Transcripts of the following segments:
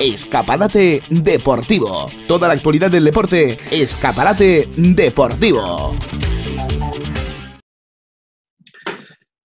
Escaparate Deportivo. Toda la actualidad del deporte. Escaparate Deportivo.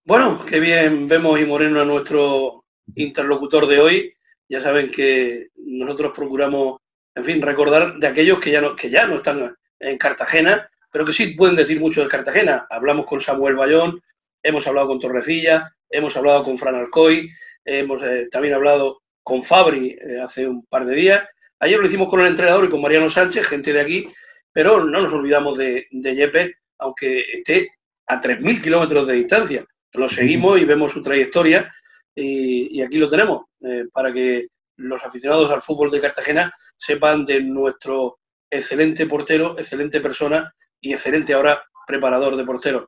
Bueno, qué bien vemos y Moreno a nuestro interlocutor de hoy. Ya saben que nosotros procuramos, en fin, recordar de aquellos que ya no están en Cartagena, pero que sí pueden decir mucho de Cartagena. Hablamos con Samuel Bayón, hemos hablado con Torrecilla, hemos hablado con Fran Alcoy, hemos también hablado con Fabri hace un par de días. Ayer lo hicimos con el entrenador y con Mariano Sánchez, gente de aquí, pero no nos olvidamos de Yepes, aunque esté a 3.000 kilómetros de distancia. Lo seguimos y vemos su trayectoria y aquí lo tenemos, para que los aficionados al fútbol de Cartagena sepan de nuestro excelente portero, excelente persona y excelente ahora preparador de porteros.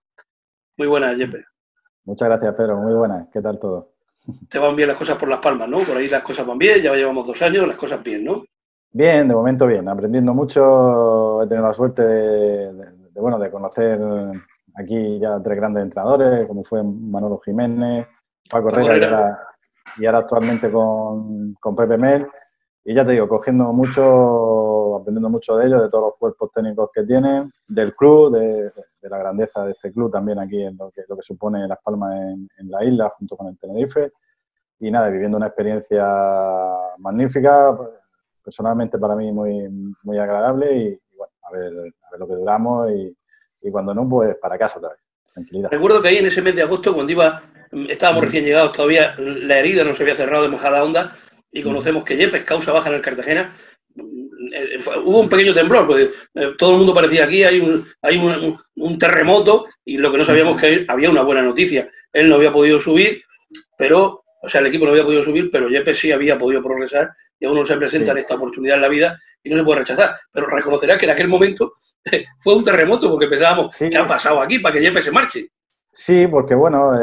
Muy buenas, Yepes. Muchas gracias, Pedro. Muy buenas. ¿Qué tal todo? Te van bien las cosas por Las Palmas, ¿no? Por ahí las cosas van bien, ya llevamos 2 años, las cosas bien, ¿no? Bien, de momento bien. Aprendiendo mucho, he tenido la suerte de conocer aquí ya 3 grandes entrenadores, como fue Manolo Jiménez, Paco Herrera y ahora actualmente con Pepe Mel. Y ya te digo, cogiendo mucho, aprendiendo mucho de ellos, de todos los cuerpos técnicos que tienen, del club, de la grandeza de este club también aquí, en lo que supone Las Palmas en la isla, junto con el Tenerife. Y nada, viviendo una experiencia magnífica, personalmente para mí muy, muy agradable. Y bueno, a ver lo que duramos y cuando no, pues para casa otra vez. Tranquilidad. Recuerdo que ahí en ese mes de agosto, cuando estábamos recién llegados, todavía la herida no se había cerrado de mojada onda. Y conocemos que Yepes causa baja en el Cartagena. Hubo un pequeño temblor, porque todo el mundo parecía aquí, hay un terremoto, y lo que no sabíamos que había una buena noticia. Él no había podido subir, pero, o sea, el equipo no había podido subir, pero Yepes sí había podido progresar, y a uno se presenta en esta oportunidad en la vida y no se puede rechazar. Pero reconocerá que en aquel momento fue un terremoto, porque pensábamos, ¿qué ha pasado aquí para que Yepes se marche? Sí, porque bueno...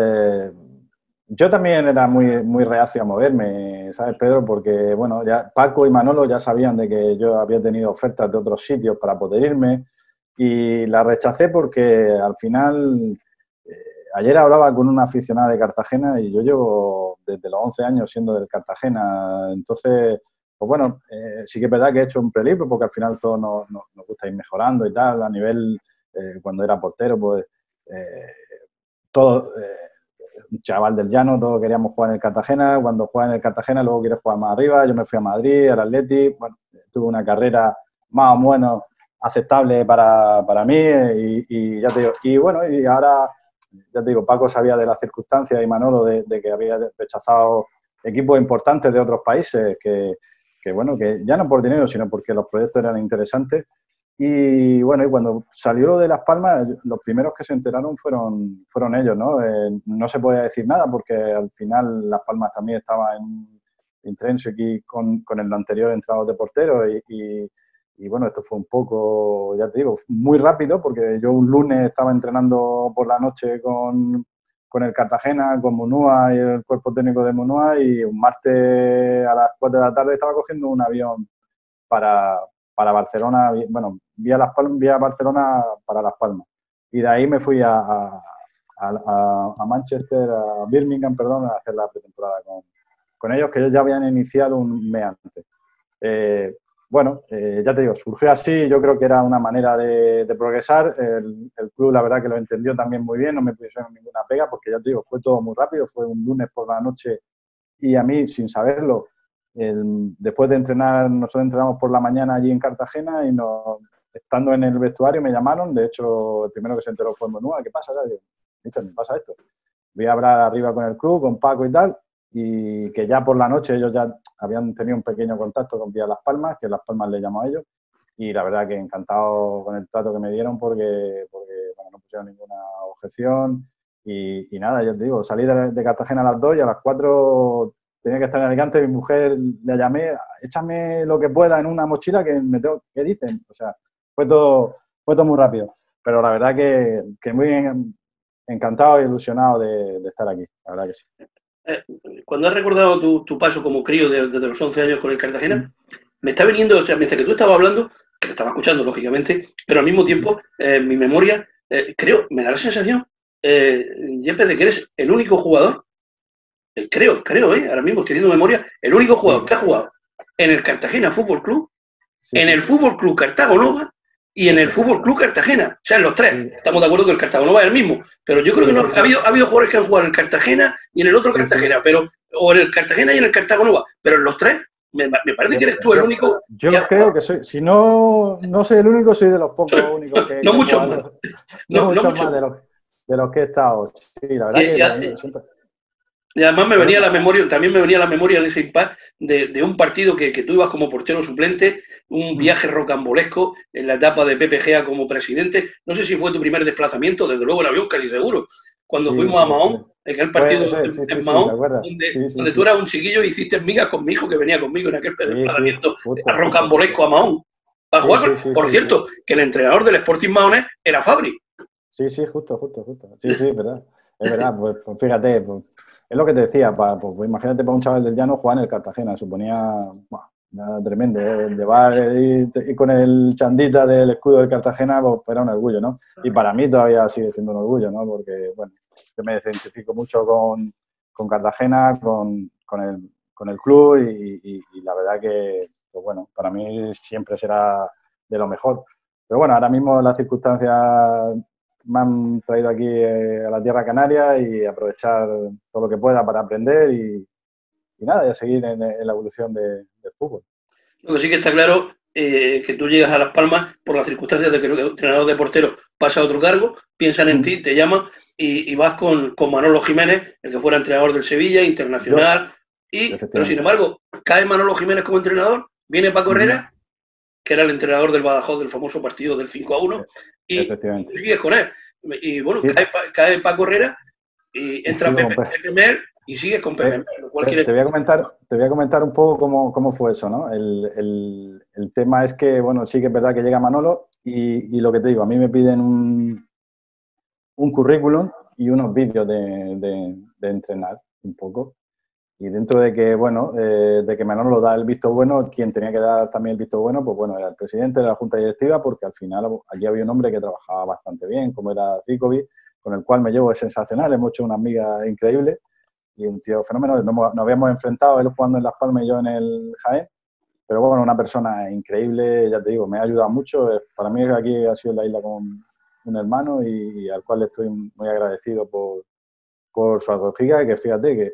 Yo también era muy, muy reacio a moverme, ¿sabes, Pedro? Porque, bueno, ya Paco y Manolo ya sabían de que yo había tenido ofertas de otros sitios para poder irme y la rechacé porque al final, ayer hablaba con una aficionada de Cartagena y yo llevo desde los 11 años siendo del Cartagena. Entonces, pues bueno, sí que es verdad que he hecho un prelibro porque al final todos nos gusta ir mejorando y tal. A nivel, cuando era portero, pues todo... un chaval del llano, todos queríamos jugar en el Cartagena, cuando juega en el Cartagena luego quiere jugar más arriba, yo me fui a Madrid, al Atleti, bueno, tuve una carrera más o menos aceptable para mí y ya te digo, y bueno, y ahora, ya te digo, Paco sabía de las circunstancias y Manolo de que había rechazado equipos importantes de otros países, que bueno, que ya no por dinero, sino porque los proyectos eran interesantes. Y bueno, y cuando salió lo de Las Palmas, los primeros que se enteraron fueron ellos, ¿no? No se podía decir nada porque al final Las Palmas también estaba en intrínseco aquí con el anterior entrenador de portero y bueno, esto fue un poco, ya te digo, muy rápido porque yo un lunes estaba entrenando por la noche con el Cartagena, con Munúa y el cuerpo técnico de Munúa y un martes a las 4 de la tarde estaba cogiendo un avión para Barcelona, bueno, vía Barcelona para Las Palmas. Y de ahí me fui a Manchester, a Birmingham, perdón, a hacer la pretemporada con ellos, que ellos ya habían iniciado un mes antes. Bueno, ya te digo, surgió así, yo creo que era una manera de progresar. El club, la verdad, que lo entendió también muy bien, no me pusieron ninguna pega, porque ya te digo, fue todo muy rápido, fue un lunes por la noche, y a mí, sin saberlo, después de entrenar, nosotros entrenamos por la mañana allí en Cartagena y estando en el vestuario me llamaron, de hecho el primero que se enteró fue Manuel, ¿qué pasa? Digo, ¿me pasa esto? Voy a hablar arriba con el club, con Paco y tal, y que ya por la noche ellos ya habían tenido un pequeño contacto con Vía Las Palmas, que Las Palmas le llamó a ellos, y la verdad que encantado con el trato que me dieron porque bueno, no pusieron ninguna objeción y nada, yo te digo, salí de Cartagena a las 2 y a las 4... tenía que estar en Alicante, mi mujer le llamé, échame lo que pueda en una mochila que me tengo, ¿qué dicen? O sea, fue todo muy rápido. Pero la verdad que muy encantado y ilusionado de estar aquí, la verdad que sí. Cuando has recordado tu paso como crío desde los 11 años con el Cartagena, me está viniendo, o sea, mientras que tú estabas hablando, que te estaba escuchando lógicamente, pero al mismo tiempo mi memoria, creo, me da la sensación, Yepes, de que eres el único jugador. Creo, ahora mismo estoy haciendo memoria, el único jugador que ha jugado en el Cartagena Fútbol Club, sí, en el Fútbol Club Cartagonova y en el Fútbol Club Cartagena. O sea, en los tres. Estamos de acuerdo que el Cartagonova es el mismo, pero yo creo que no, ha habido jugadores que han jugado en el Cartagena y en el otro Cartagena, pero, o en el Cartagena y en el Cartagonova, pero en los tres. Me parece que eres tú el único. Yo creo que soy, si no soy el único, soy de los pocos únicos que... No muchos más. No mucho más de los que he estado. Sí, la verdad que siempre... Y además me venía a la memoria, también me venía a la memoria en ese impasse de un partido que tú ibas como portero suplente, un viaje rocambolesco en la etapa de Pepe Gea como presidente. No sé si fue tu primer desplazamiento, desde luego en avión casi seguro. Cuando fuimos a Mahón, aquel partido en Mahón, donde tú eras un chiquillo y hiciste migas con mi hijo que venía conmigo en aquel desplazamiento rocambolesco a Mahón. Para jugar por cierto, que el entrenador del Sporting Mahones era Fabri. Sí, justo. Sí, es verdad. Es verdad, pues fíjate, pues, es lo que te decía, pues, imagínate para un chaval del llano jugar en el Cartagena, suponía nada tremendo, llevar ir con el chandita del escudo del Cartagena, pues era un orgullo, ¿no? Y para mí todavía sigue siendo un orgullo, ¿no? Porque, bueno, yo me identifico mucho con Cartagena, con el club y la verdad que, pues bueno, para mí siempre será de lo mejor. Pero bueno, ahora mismo las circunstancias me han traído aquí a la tierra canaria y aprovechar todo lo que pueda para aprender y nada, y a seguir en la evolución del fútbol. Lo que sí que está claro es que tú llegas a Las Palmas por las circunstancias de que el entrenador de portero pasa a otro cargo, piensan en ti, te llaman y vas con Manolo Jiménez, el que fuera entrenador del Sevilla, internacional, pero sin embargo, cae Manolo Jiménez como entrenador, viene Paco Herrera, que era el entrenador del Badajoz del famoso partido del 5-1, y tú sigues con él. Y bueno, cae Paco Herrera y entra Pepe Mel y sigues con Pepe Mel. Te voy a comentar un poco cómo fue eso, ¿no? El tema es que, bueno, sí que es verdad que llega Manolo y lo que te digo, a mí me piden un currículum y unos vídeos de entrenar un poco. Y dentro de que, bueno, de que Manolo da el visto bueno, quien tenía que dar también el visto bueno, pues bueno, era el presidente de la Junta Directiva, porque al final aquí había un hombre que trabajaba bastante bien, como era Žiković, con el cual me llevo, es sensacional, hemos hecho una amiga increíble y un tío fenomenal. Nos habíamos enfrentado, él jugando en Las Palmas y yo en el Jaén, pero bueno, una persona increíble, ya te digo, me ha ayudado mucho. Para mí aquí ha sido la isla con un hermano y al cual estoy muy agradecido por su acogida, que fíjate que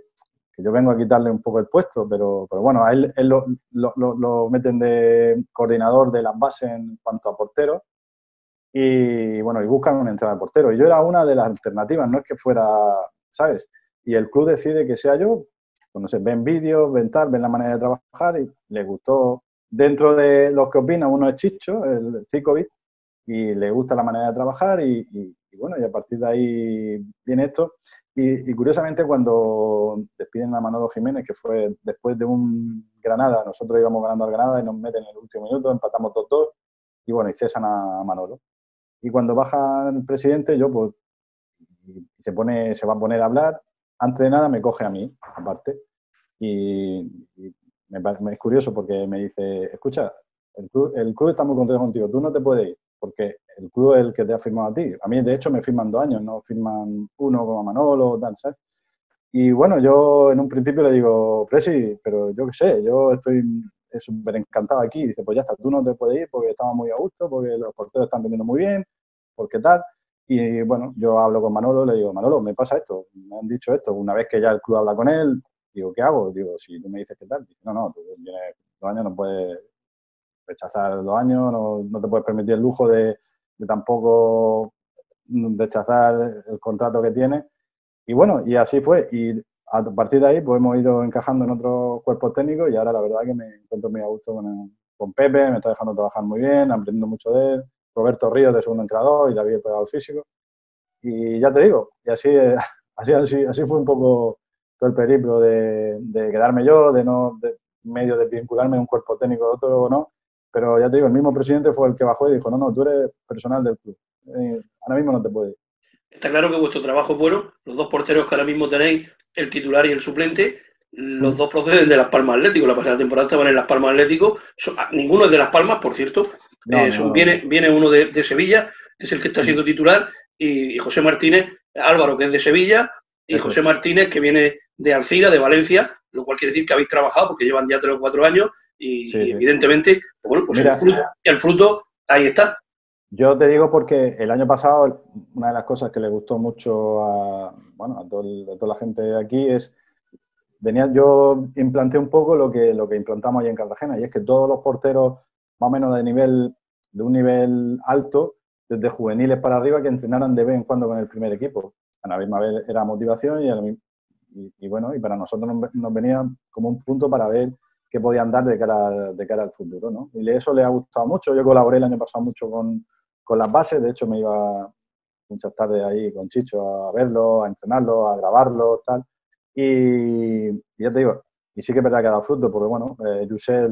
yo vengo a quitarle un poco el puesto, pero bueno, a él lo meten de coordinador de las bases en cuanto a porteros y bueno, y buscan un entrenador de portero. Y yo era una de las alternativas, no es que fuera, ¿sabes? Y el club decide que sea yo, pues no sé, ven vídeos, ven tal, ven la manera de trabajar y les gustó. Dentro de los que opinan, uno es Chicho, el Žiković, y le gusta la manera de trabajar y bueno, y a partir de ahí viene esto. Y curiosamente cuando despiden a Manolo Jiménez, que fue después de un Granada, nosotros íbamos ganando al Granada y nos meten en el último minuto, empatamos 2-2 y bueno, y cesan a Manolo. Y cuando baja el presidente, yo pues, se va a poner a hablar, antes de nada me coge a mí, aparte, y me es curioso porque me dice, escucha, el club está muy contento contigo, tú no te puedes ir. Porque el club es el que te ha firmado a ti. A mí, de hecho, me firman 2 años, no firman uno como a Manolo o tal, ¿sabes? Y bueno, yo en un principio le digo, Presi, pero yo qué sé, yo estoy súper encantado aquí. Y dice, pues ya está, tú no te puedes ir porque estamos muy a gusto, porque los porteros están vendiendo muy bien, porque tal. Y bueno, yo hablo con Manolo, le digo, Manolo, me pasa esto, me han dicho esto. Una vez que ya el club habla con él, digo, ¿qué hago? Digo, si tú me dices qué tal, digo, no, tú tienes 2 años, no puedes... rechazar 2 años, no te puedes permitir el lujo de tampoco rechazar el contrato que tienes. Y bueno, y así fue. Y a partir de ahí, pues hemos ido encajando en otros cuerpos técnicos y ahora la verdad que me encuentro muy a gusto con Pepe, me está dejando trabajar muy bien, aprendiendo mucho de él, Roberto Ríos de segundo entrenador y David Pegado físico. Y ya te digo, y así fue un poco todo el periplo de quedarme yo, de medio desvincularme de un cuerpo técnico de otro o no. Pero ya te digo, el mismo presidente fue el que bajó y dijo, no, tú eres personal del club, ahora mismo no te puedes ir. Está claro que vuestro trabajo es bueno, los 2 porteros que ahora mismo tenéis, el titular y el suplente, los 2 proceden de Las Palmas Atlético, la pasada temporada estaban en Las Palmas Atlético, ninguno es de Las Palmas, por cierto, viene uno de Sevilla, que es el que está siendo titular, y José Martínez, Álvaro, que es de Sevilla, y José Martínez, que viene de Alcira, de Valencia, lo cual quiere decir que habéis trabajado, porque llevan ya 3 o 4 años, Y, sí, y evidentemente, bueno, pues mira, el fruto ahí está. Yo te digo porque el año pasado una de las cosas que le gustó mucho a, bueno, a toda la gente de aquí es... yo implanté un poco lo que implantamos allí en Cartagena, y es que todos los porteros más o menos de un nivel alto, desde juveniles para arriba, que entrenaran de vez en cuando con el primer equipo. A la misma vez era motivación y bueno, y para nosotros nos venía como un punto para ver qué podían dar de cara al futuro, ¿no? Y eso le ha gustado mucho. Yo colaboré el año pasado mucho con las bases, de hecho me iba muchas tardes ahí con Chicho a verlo, a entrenarlo, a grabarlo, tal. Y ya te digo, y sí que es verdad que ha dado fruto, porque bueno, José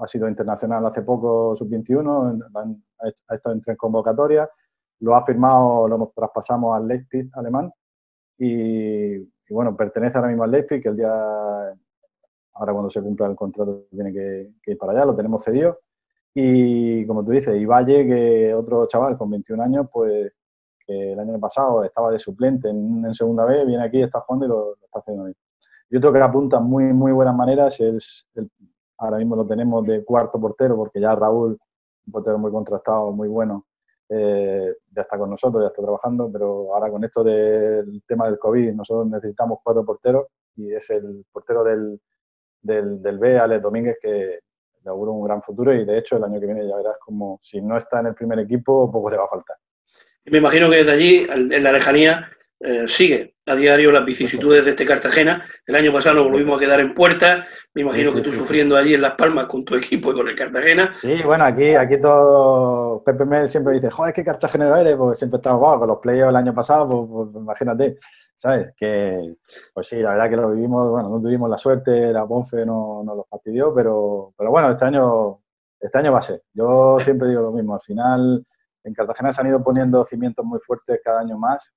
ha sido internacional hace poco, sub-21, ha estado en 3 convocatorias, lo ha firmado, lo traspasamos al Leipzig alemán, y bueno, pertenece ahora mismo al Leipzig, que el día, ahora cuando se cumpla el contrato tiene que ir para allá, lo tenemos cedido, y como tú dices, y Valle, que otro chaval con 21 años, pues... el año pasado estaba de suplente en Segunda B, viene aquí, está jugando y lo está haciendo bien. Yo creo que apunta muy buenas maneras. Ahora mismo lo tenemos de cuarto portero, porque ya Raúl, un portero muy contrastado, muy bueno, ya está con nosotros, ya está trabajando, pero ahora con esto del tema del COVID, nosotros necesitamos 4 porteros, y es el portero del B, Alex Domínguez, que le auguro un gran futuro, y de hecho el año que viene ya verás como si no está en el primer equipo, poco le va a faltar. Me imagino que desde allí, en la lejanía, sigue a diario las vicisitudes de este Cartagena. El año pasado nos volvimos a quedar en puertas. Me imagino que tú sufriendo allí en Las Palmas con tu equipo y con el Cartagena. Sí, bueno, aquí todo... Pepe Mel siempre dice, joder, ¿qué cartagenero eres? Pues siempre estamos con los playoffs el año pasado, pues imagínate, ¿sabes? Que, pues sí, la verdad que lo vivimos, bueno, no tuvimos la suerte, la Ponfe no lo fastidió, pero bueno, este año va a ser. Yo siempre digo lo mismo, al final... En Cartagena se han ido poniendo cimientos muy fuertes cada año más,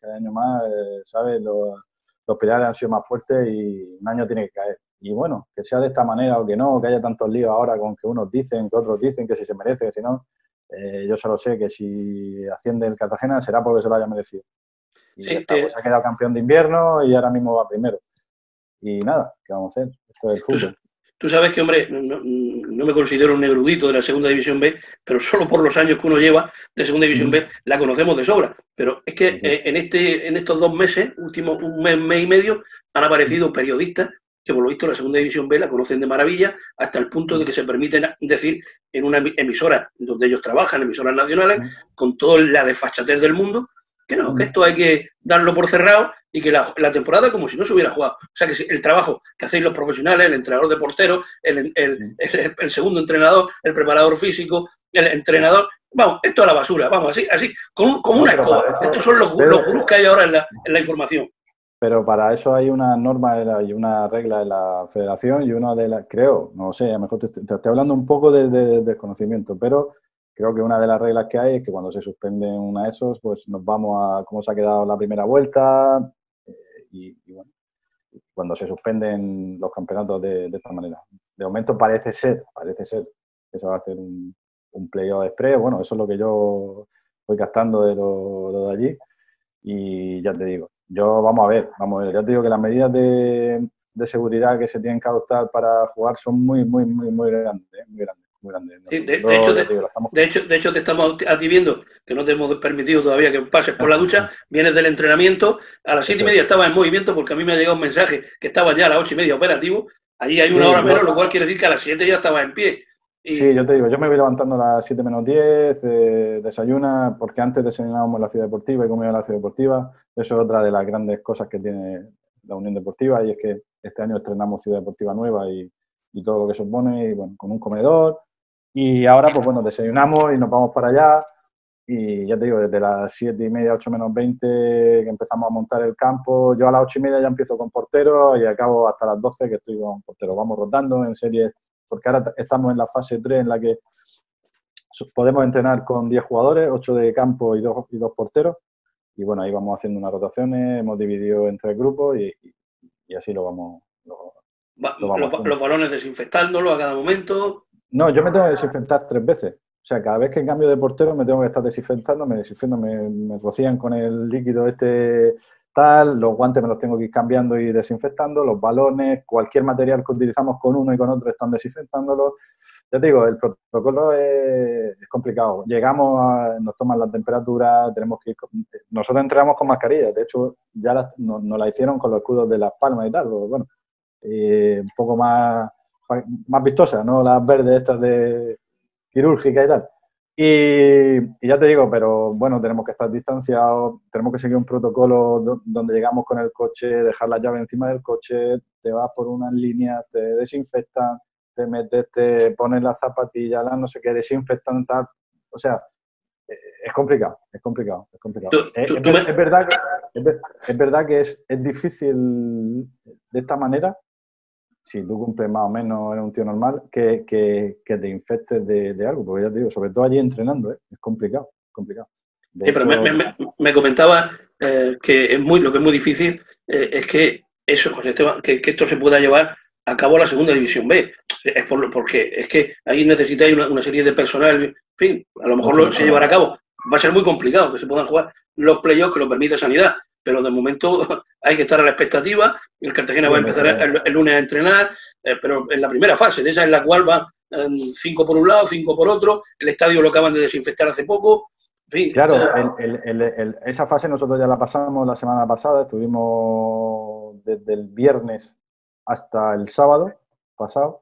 ¿sabes? Los pilares han sido más fuertes y un año tiene que caer. Y bueno, que sea de esta manera o que no, que haya tantos líos ahora con que unos dicen, que otros dicen, que si se merece, que si no, yo solo sé que si asciende el Cartagena será porque se lo haya merecido. Y sí, pues ha quedado campeón de invierno y ahora mismo va primero. Y nada, ¿qué vamos a hacer? Esto es el fútbol. Tú sabes que, hombre, no me considero un erudito de la Segunda División B, pero solo por los años que uno lleva de Segunda División B la conocemos de sobra. Pero es que en estos 2 meses, un mes y medio, han aparecido periodistas que por lo visto la Segunda División B la conocen de maravilla, hasta el punto de que se permiten decir en una emisora donde ellos trabajan, emisoras nacionales, con toda la desfachatez del mundo, que no, que esto hay que darlo por cerrado y que la temporada como si no se hubiera jugado. O sea, que el trabajo que hacéis los profesionales, el entrenador de porteros, el segundo entrenador, el preparador físico, el entrenador... Vamos, esto a la basura, vamos, así como una escoba. Estos son los gurús que hay ahora en la información. Pero para eso hay una norma y una regla de la federación y una de las... Creo, no sé, a lo mejor te estoy hablando un poco de desconocimiento, pero... Creo que una de las reglas que hay es que cuando se suspende una de esos, pues nos vamos a cómo se ha quedado la primera vuelta y bueno, cuando se suspenden los campeonatos de esta manera. De momento parece ser que se va a hacer un playoff express. Bueno, eso es lo que yo voy captando de lo de allí. Y ya te digo, vamos a ver. Ya te digo que las medidas de seguridad que se tienen que adoptar para jugar son muy grandes, muy grandes. Sí, de hecho, te estamos a ti viendo que no te hemos permitido todavía que pases por la ducha. Vienes del entrenamiento, a las 7:30 estabas en movimiento, porque a mí me ha llegado un mensaje que estaba ya a las 8:30 operativo. Allí hay una hora menos, lo cual quiere decir que a las 7 ya estabas en pie. Y... Sí, yo te digo, yo me voy levantando a las 7 menos 10, desayuna, porque antes desayunábamos en la ciudad deportiva y comía en la ciudad deportiva. Eso es otra de las grandes cosas que tiene la Unión Deportiva, y es que este año estrenamos ciudad deportiva nueva y todo lo que supone, y bueno, con un comedor. Y ahora, pues bueno, desayunamos y nos vamos para allá. Y ya te digo, desde las 7:30, 8 menos 20, que empezamos a montar el campo. Yo a las 8:30 ya empiezo con portero y acabo hasta las 12 que estoy con portero. Vamos rotando en series, porque ahora estamos en la fase 3 en la que podemos entrenar con 10 jugadores, 8 de campo y 2 porteros. Y bueno, ahí vamos haciendo unas rotaciones, hemos dividido en 3 grupos y así lo vamos. Los balones desinfectándolos a cada momento. No, yo me tengo que desinfectar 3 veces. O sea, cada vez que cambio de portero me tengo que estar desinfectando, me rocían con el líquido este tal, los guantes me los tengo que ir cambiando y desinfectando, los balones, cualquier material que utilizamos con uno y con otro están desinfectándolos. Ya te digo, el protocolo es complicado. Llegamos, nos toman la temperatura, tenemos que ir con, nosotros entramos con mascarillas, de hecho ya nos la hicieron con los escudos de Las Palmas y tal, pero bueno, un poco más vistosas, ¿no? Las verdes estas de quirúrgica y tal. Y ya te digo, pero bueno, tenemos que estar distanciados, tenemos que seguir un protocolo donde llegamos con el coche, dejar la llave encima del coche, te vas por unas líneas, te desinfectan, te metes, te pones las zapatillas, las no sé qué, desinfectan, tal. O sea, es complicado, es complicado, es complicado. Es verdad que es difícil de esta manera. Si tú cumples más o menos, eres un tío normal, que te infectes de algo, porque ya te digo, sobre todo allí entrenando, ¿eh? Es complicado, es complicado. Pero me comentaba que lo que es muy difícil es que eso, José Esteban, que esto se pueda llevar a cabo a la Segunda División B. Es porque es que ahí necesitáis una serie de personal, en fin, a lo mejor se llevará a cabo. Va a ser muy complicado que se puedan jugar los playoffs que lo permite Sanidad. Pero de momento hay que estar a la expectativa. El Cartagena va a empezar el lunes a entrenar, pero en la primera fase, de esa en la cual va 5 por un lado, 5 por otro, el estadio lo acaban de desinfectar hace poco, en fin. Claro, esa fase nosotros ya la pasamos la semana pasada, estuvimos desde el viernes hasta el sábado pasado,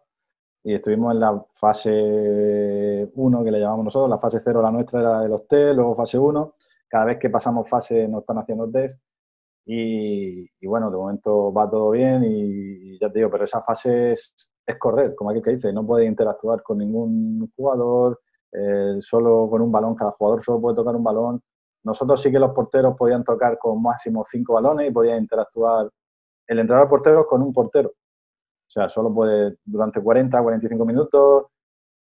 y estuvimos en la fase 1, que le llamamos nosotros, la fase 0 la nuestra era del hotel, luego fase 1, cada vez que pasamos fase nos están haciendo test. Y bueno, de momento va todo bien y ya te digo, pero esa fase es correr, como aquel que dice, no puedes interactuar con ningún jugador, solo con un balón, cada jugador solo puede tocar un balón. Nosotros sí que los porteros podían tocar con máximo 5 balones y podían interactuar el entrenador de porteros con un portero. O sea, solo puede durante 40, 45 minutos,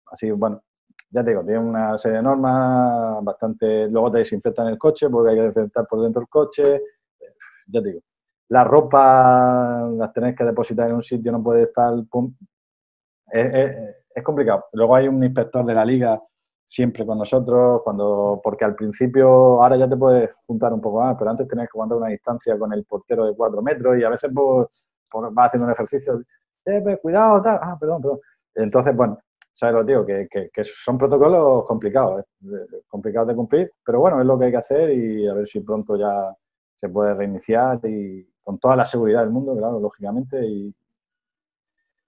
así, bueno. Ya te digo, tiene una serie de normas bastante... Luego te desinfectan el coche porque hay que desinfectar por dentro el coche. Ya te digo, la ropa las tenés que depositar en un sitio, no puede estar... Es complicado. Luego hay un inspector de la liga siempre con nosotros, porque al principio, ahora ya te puedes juntar un poco más, pero antes tenías que aguantar una distancia con el portero de 4 metros y a veces vas haciendo un ejercicio, pues, cuidado, tal, perdón, perdón. Entonces, bueno... ¿Sabes lo que digo? Que son protocolos complicados, complicados de cumplir, pero bueno, es lo que hay que hacer y a ver si pronto ya se puede reiniciar y con toda la seguridad del mundo, claro, lógicamente, y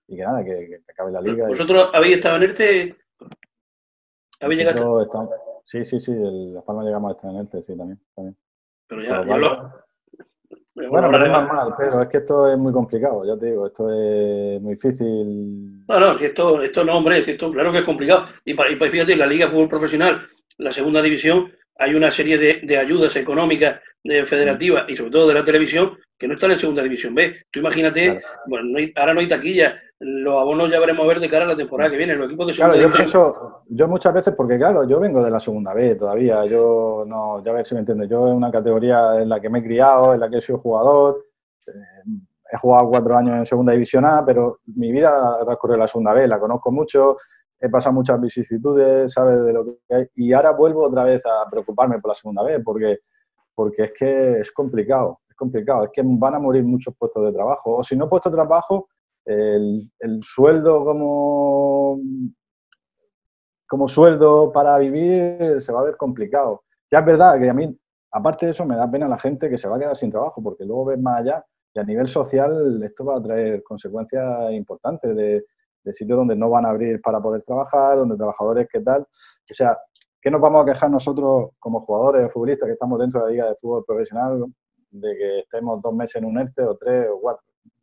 que nada, que acabe la liga. ¿Vosotros habéis estado en ERTE? ¿Habéis llegado? Sí, Las Palmas llegamos a estar en ERTE, sí, también. Pero ya Bueno, no es normal, pero es que esto es muy complicado, ya te digo, esto es muy difícil. Esto claro que es complicado. Y fíjate, la Liga de Fútbol Profesional, la Segunda División, hay una serie de ayudas económicas, federativas y sobre todo de la televisión, que no están en Segunda División B. Tú imagínate, claro. Bueno, ahora no hay taquilla, los abonos ya veremos a ver de cara a la temporada que viene, los equipos de Segunda División. Yo muchas veces, porque claro, yo vengo de la Segunda B todavía, ya a ver si me entiendes, yo es una categoría en la que me he criado, en la que he sido jugador, he jugado 4 años en Segunda División A, pero mi vida ha transcurrido en la Segunda B, la conozco mucho, he pasado muchas vicisitudes, sabes de lo que hay, y ahora vuelvo otra vez a preocuparme por la Segunda B, porque es que es complicado, es complicado, es que van a morir muchos puestos de trabajo, o si no puestos de trabajo, el sueldo como sueldo para vivir se va a ver complicado. Ya es verdad que a mí, aparte de eso, me da pena la gente que se va a quedar sin trabajo, porque luego ves más allá y a nivel social esto va a traer consecuencias importantes de sitios donde no van a abrir para poder trabajar, donde trabajadores que tal. O sea, ¿qué nos vamos a quejar nosotros como jugadores, futbolistas, que estamos dentro de la Liga de Fútbol Profesional, de que estemos 2 meses en un ERTE o 3 o 4?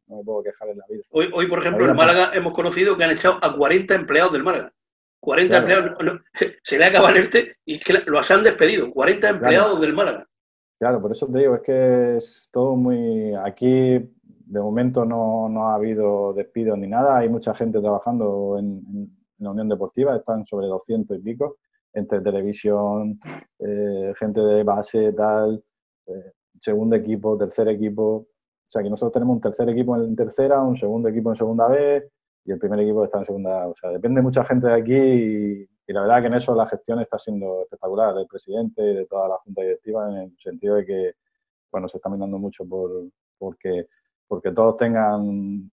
No me puedo quejar en la vida. Hoy por ejemplo, en Málaga hemos conocido que han echado a 40 empleados del Málaga. 40 empleados, se le acaba el ERTE y que los han despedido, 40 empleados del Málaga. Claro, por eso te digo, es que es todo muy... Aquí, de momento, no ha habido despidos ni nada, hay mucha gente trabajando en la Unión Deportiva, están sobre 200 y pico, entre televisión, gente de base, tal, segundo equipo, tercer equipo, o sea que nosotros tenemos un tercer equipo en tercera, un segundo equipo en segunda B, y el primer equipo está en segunda. O sea, depende mucha gente de aquí y la verdad que en eso la gestión está siendo espectacular del presidente y de toda la junta directiva en el sentido de que bueno, se está mirando mucho porque todos tengan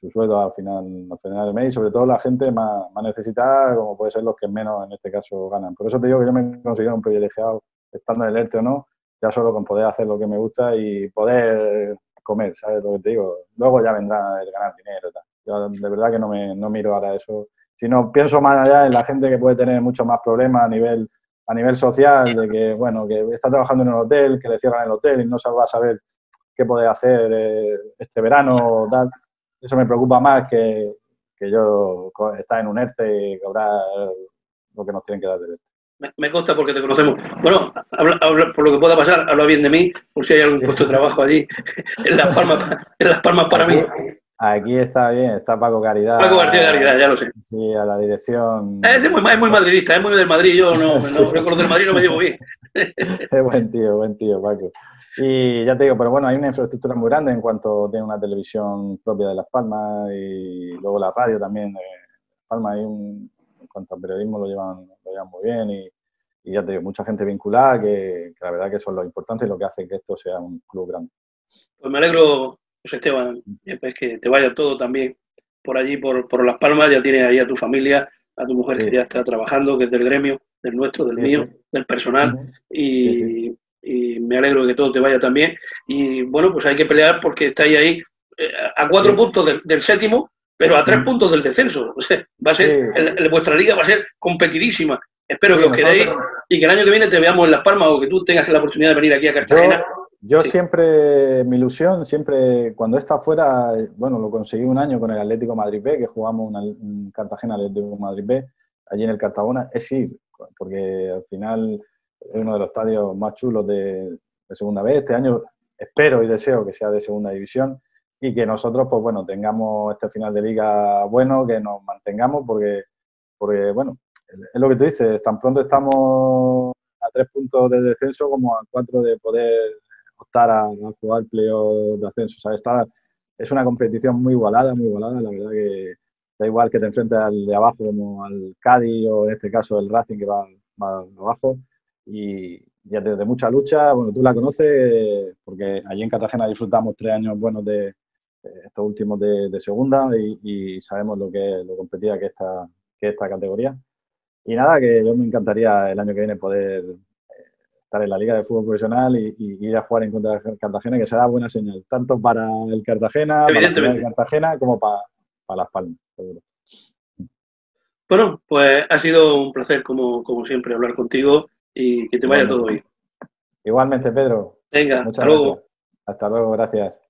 su sueldo al final del mes, y sobre todo la gente más necesitada, como puede ser los que menos en este caso ganan. Por eso te digo que yo me considero un privilegiado, estando en el ERTE o no, ya solo con poder hacer lo que me gusta y poder comer, ¿sabes lo que te digo? Luego ya vendrá el ganar dinero y tal. Yo de verdad que no miro ahora eso, sino pienso más allá en la gente que puede tener muchos más problemas a nivel social, de que, bueno, que está trabajando en un hotel, que le cierran el hotel y no se va a saber qué poder hacer este verano o tal. Eso me preocupa más que yo estar en un ERTE y cobrar lo que nos tienen que dar de ERTE. Me consta porque te conocemos. Bueno, habla, por lo que pueda pasar, habla bien de mí, por si hay algún puesto de trabajo allí, en Las Palmas para mí. Aquí está bien, está Paco Caridad. Paco García Caridad, ya lo sé. Sí, a la dirección... Ese es muy madridista, es muy del Madrid, yo no, sí. No recuerdo del Madrid, no me llevo bien. Es buen tío, Paco. Y ya te digo, pero bueno, hay una infraestructura muy grande en cuanto tiene una televisión propia de Las Palmas y luego la radio también de Las Palmas. Hay en cuanto al periodismo lo llevan muy bien y ya te digo, mucha gente vinculada que la verdad que son lo importante y lo que hace que esto sea un club grande. Pues me alegro, José Esteban, que te vaya todo también por allí, por Las Palmas. Ya tienes ahí a tu familia, a tu mujer, sí, que ya está trabajando, que es del gremio, del nuestro, del mío, sí, del personal. Uh-huh. Y... sí. Y me alegro de que todo te vaya también. Y bueno, pues hay que pelear porque estáis ahí a 4 puntos del séptimo, pero a 3 puntos del descenso. O sea, va a ser, sí, vuestra liga va a ser competidísima. Espero, sí, que os quedéis y que el año que viene te veamos en Las Palmas o que tú tengas la oportunidad de venir aquí a Cartagena. Yo sí, siempre, mi ilusión, siempre cuando está fuera, bueno, lo conseguí un año con el Atlético Madrid B, que jugamos en Cartagena, Atlético Madrid B, allí en el Cartagena, es ir, porque al final... es uno de los estadios más chulos de Segunda B. Este año espero y deseo que sea de Segunda División y que nosotros, pues bueno, tengamos este final de liga bueno, que nos mantengamos, porque bueno, es lo que tú dices, tan pronto estamos a 3 puntos de descenso como a 4 de poder optar a jugar playoff de ascenso. O sea, es una competición muy igualada, la verdad que da igual que te enfrentes al de abajo como al Cádiz o en este caso el Racing que va abajo. Y ya desde mucha lucha, bueno, tú la conoces, porque allí en Cartagena disfrutamos 3 años buenos de estos últimos de segunda y sabemos lo competida que es esta categoría. Y nada, que yo me encantaría el año que viene poder estar en la Liga de Fútbol Profesional y ir a jugar en contra de Cartagena, que será buena señal, tanto para el Cartagena, evidentemente, para el Cartagena como para Las Palmas, seguro. Bueno, pues ha sido un placer, como siempre, hablar contigo. Y que te vaya todo bien. Igualmente, Pedro. Venga, hasta luego. Hasta luego, gracias.